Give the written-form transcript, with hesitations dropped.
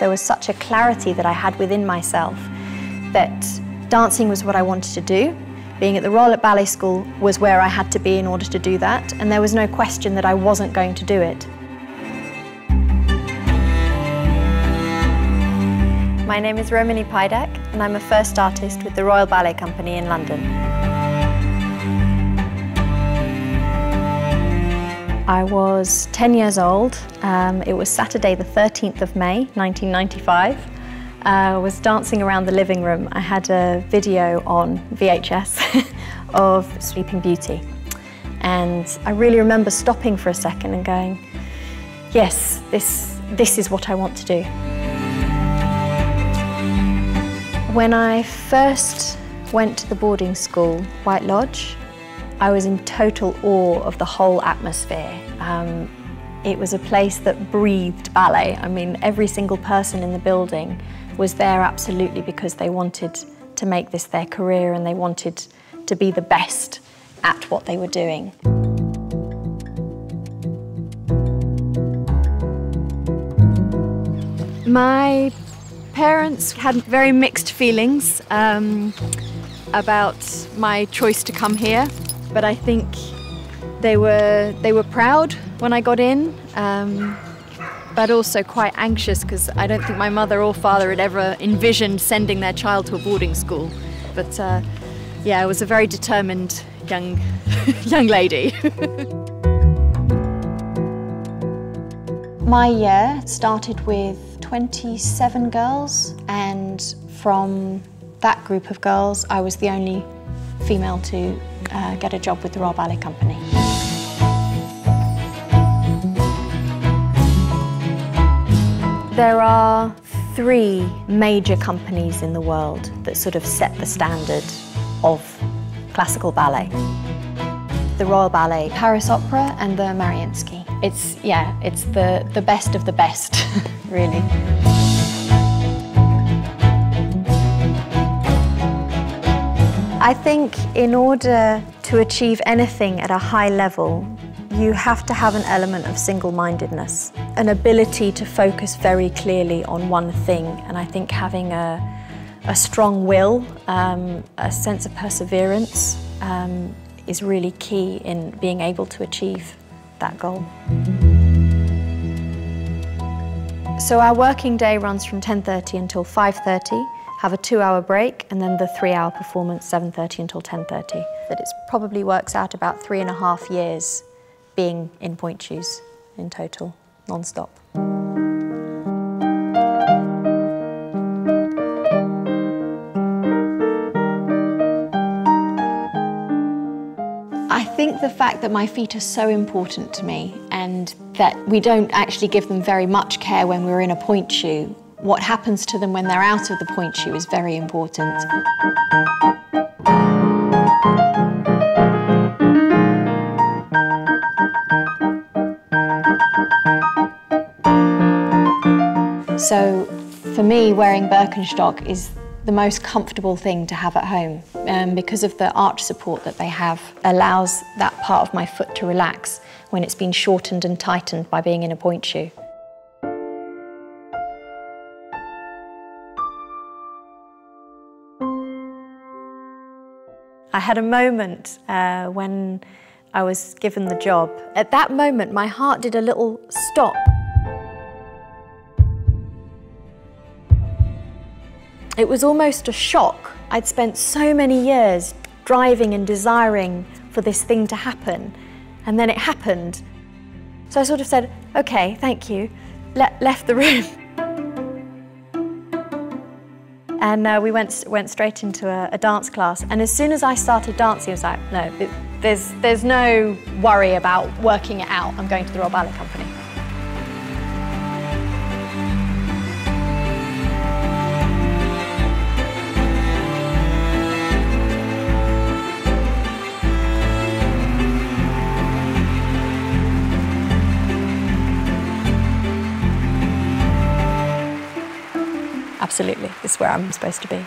there was such a clarity that I had within myself that dancing was what I wanted to do. Being at the Royal Ballet School was where I had to be in order to do that, and there was no question that I wasn't going to do it. My name is Romany Pajdak, and I'm a first artist with the Royal Ballet Company in London. I was 10 years old. It was Saturday the 13th of May, 1995. I was dancing around the living room. I had a video on VHS of Sleeping Beauty. And I really remember stopping for a second and going, yes, this is what I want to do. When I first went to the boarding school, White Lodge, I was in total awe of the whole atmosphere. It was a place that breathed ballet. I mean, every single person in the building was there absolutely because they wanted to make this their career and they wanted to be the best at what they were doing. My parents had very mixed feelings about my choice to come here, but I think they were proud when I got in, but also quite anxious because I don't think my mother or father had ever envisioned sending their child to a boarding school. But yeah, I was a very determined young lady. My year started with 27 girls, and from that group of girls, I was the only female to get a job with the Royal Ballet Company. There are three major companies in the world that sort of set the standard of classical ballet. The Royal Ballet, Paris Opera and the Mariinsky. It's the best of the best, really. I think in order to achieve anything at a high level, you have to have an element of single-mindedness, an ability to focus very clearly on one thing, and I think having a strong will, a sense of perseverance is really key in being able to achieve that goal. So our working day runs from 10:30 until 5:30, have a 2-hour break, and then the 3-hour performance, 7:30 until 10:30. That it probably works out about 3.5 years being in pointe shoes in total, non-stop. I think the fact that my feet are so important to me and that we don't actually give them very much care when we're in a pointe shoe, what happens to them when they're out of the pointe shoe is very important. So, for me, wearing Birkenstock is the most comfortable thing to have at home, because of the arch support that they have, allows that part of my foot to relax when it's been shortened and tightened by being in a pointe shoe. I had a moment when I was given the job. At that moment, my heart did a little stop. It was almost a shock. I'd spent so many years driving and desiring for this thing to happen, and then it happened. So I sort of said, okay, thank you, left the room. And we went straight into a dance class, and as soon as I started dancing, I was like, no, there's no worry about working it out. I'm going to the Royal Ballet Company. Absolutely, it's where I'm supposed to be.